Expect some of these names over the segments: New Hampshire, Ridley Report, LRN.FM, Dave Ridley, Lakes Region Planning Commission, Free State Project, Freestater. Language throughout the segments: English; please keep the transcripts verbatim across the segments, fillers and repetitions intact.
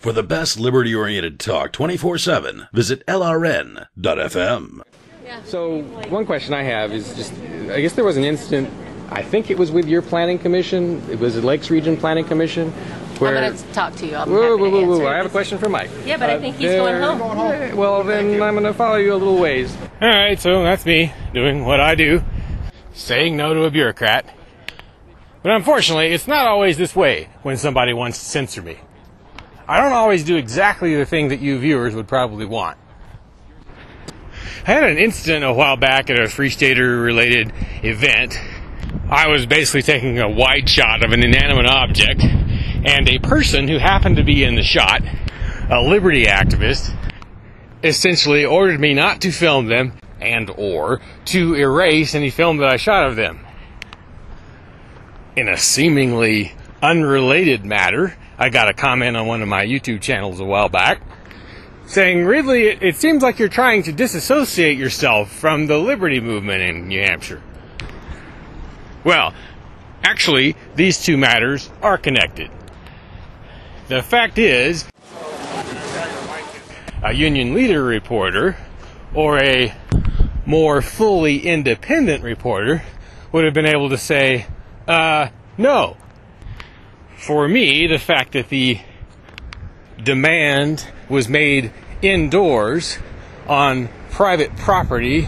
For the best liberty-oriented talk twenty-four seven, visit L R N dot F M. So one question I have is just, I guess there was an incident, I think it was with your planning commission, it was the Lakes Region Planning Commission, where... I'm going to talk to you. I'm whoa, whoa, whoa, whoa, I have a question for Mike. Yeah, but uh, I think he's there, going home. Well, then I'm going to follow you a little ways. All right, so that's me doing what I do, saying no to a bureaucrat. But unfortunately, it's not always this way when somebody wants to censor me. I don't always do exactly the thing that you viewers would probably want. I had an incident a while back at a Freestater related event. I was basically taking a wide shot of an inanimate object, and a person who happened to be in the shot, a liberty activist, essentially ordered me not to film them and or to erase any film that I shot of them. In a seemingly unrelated matter, I got a comment on one of my YouTube channels a while back saying, "Ridley, it, it seems like you're trying to disassociate yourself from the liberty movement in New Hampshire." Well, actually, these two matters are connected. The fact is, a union leader reporter, or a more fully independent reporter, would have been able to say, uh, no. For me, the fact that the demand was made indoors on private property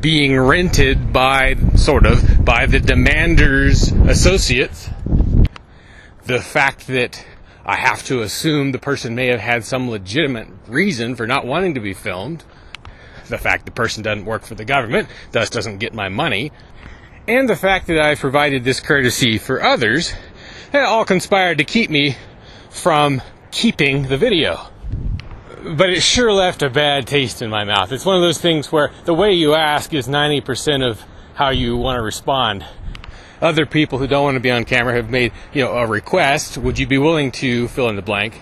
being rented by, sort of, by the demander's associates. The fact that I have to assume the person may have had some legitimate reason for not wanting to be filmed. The fact the person doesn't work for the government, thus doesn't get my money. And the fact that I provided this courtesy for others, that all conspired to keep me from keeping the video. But it sure left a bad taste in my mouth. It's one of those things where the way you ask is ninety percent of how you want to respond. Other people who don't want to be on camera have made, you know, a request. Would you be willing to fill in the blank?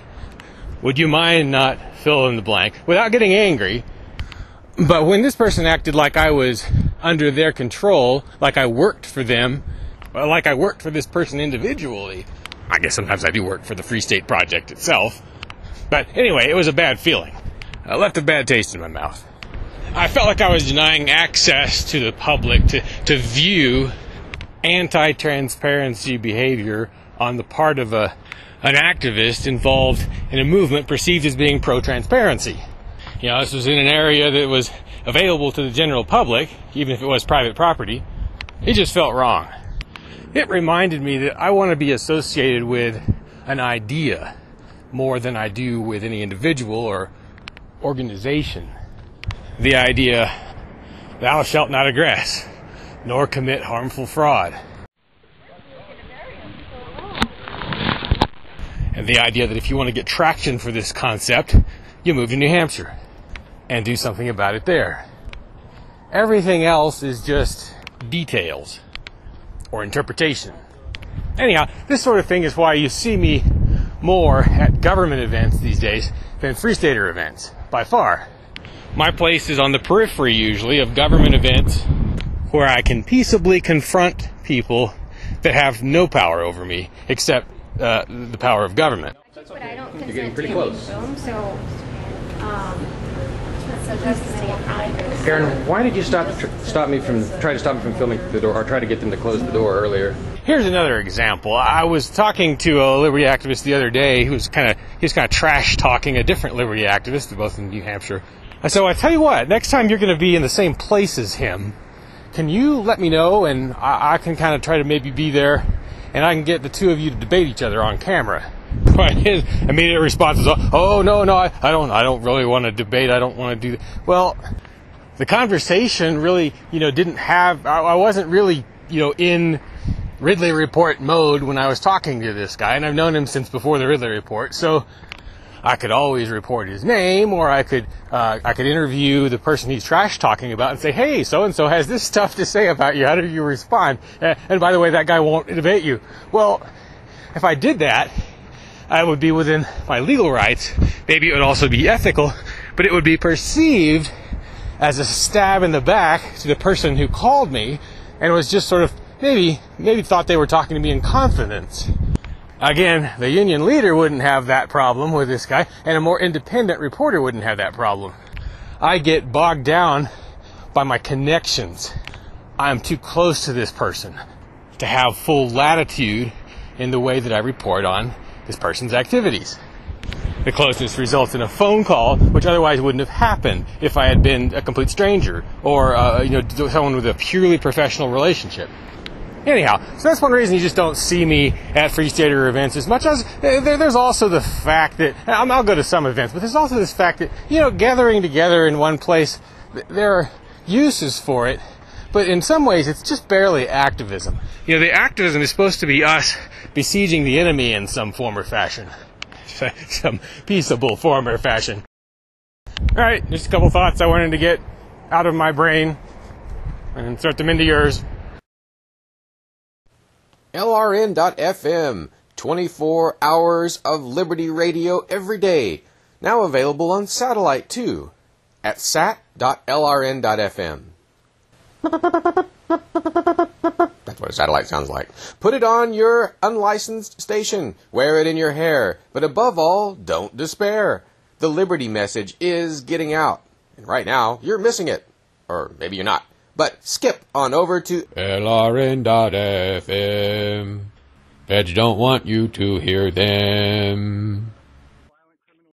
Would you mind not fill in the blank? Without getting angry. But when this person acted like I was under their control, like I worked for them, or like I worked for this person individually, I guess sometimes I do work for the Free State Project itself. But anyway, it was a bad feeling. I left a bad taste in my mouth. I felt like I was denying access to the public to, to view anti-transparency behavior on the part of a, an activist involved in a movement perceived as being pro-transparency. You know, this was in an area that was available to the general public, even if it was private property. It just felt wrong. It reminded me that I want to be associated with an idea more than I do with any individual or organization. The idea, thou shalt not aggress, nor commit harmful fraud. And the idea that if you want to get traction for this concept, you move to New Hampshire and do something about it there. Everything else is just details. Or interpretation. Anyhow, this sort of thing is why you see me more at government events these days than Freestater events, by far. My place is on the periphery, usually, of government events where I can peaceably confront people that have no power over me, except uh, the power of government. I think what I don't consent You're getting pretty to close. Film, so, um, Aaron, why did you stop tr stop me from try to stop me from filming the door, or try to get them to close the door earlier? Here's another example. I was talking to a liberty activist the other day who was kind of he was kind of trash talking a different liberty activist. They're both in New Hampshire. And so I tell you what, next time you're going to be in the same place as him, can you let me know, and I, I can kind of try to maybe be there, and I can get the two of you to debate each other on camera. But his immediate response is, "Oh no, no, I, I don't, I don't really want to debate. I don't want to do that." Well, the conversation really, you know, didn't have. I, I wasn't really, you know, in Ridley Report mode when I was talking to this guy, and I've known him since before the Ridley Report. So I could always report his name, or I could, uh, I could interview the person he's trash talking about and say, "Hey, so and so has this stuff to say about you. How do you respond?" Uh, and by the way, that guy won't debate you. Well, if I did that, I would be within my legal rights. Maybe it would also be ethical, but it would be perceived as a stab in the back to the person who called me and was just sort of maybe maybe thought they were talking to me in confidence. Again, the union leader wouldn't have that problem with this guy, and a more independent reporter wouldn't have that problem. I get bogged down by my connections. I am too close to this person to have full latitude in the way that I report on this person's activities. The closeness results in a phone call, which otherwise wouldn't have happened if I had been a complete stranger or uh, you know, someone with a purely professional relationship. Anyhow, so that's one reason you just don't see me at Free Stater events as much as there's also the fact that, and I'll go to some events, but there's also this fact that, you know, gathering together in one place, there are uses for it, but in some ways it's just barely activism. You know, the activism is supposed to be us besieging the enemy in some form or fashion. Some peaceable form or fashion. Alright, just a couple thoughts I wanted to get out of my brain and insert them into yours. L R N dot F M, twenty-four hours of Liberty Radio every day. Now available on satellite too at sat dot L R N dot F M. That's what a satellite sounds like. Put it on your unlicensed station. Wear it in your hair. But above all, don't despair. The Liberty message is getting out. And right now, you're missing it. Or maybe you're not. But skip on over to L R N dot F M. Feds don't want you to hear them.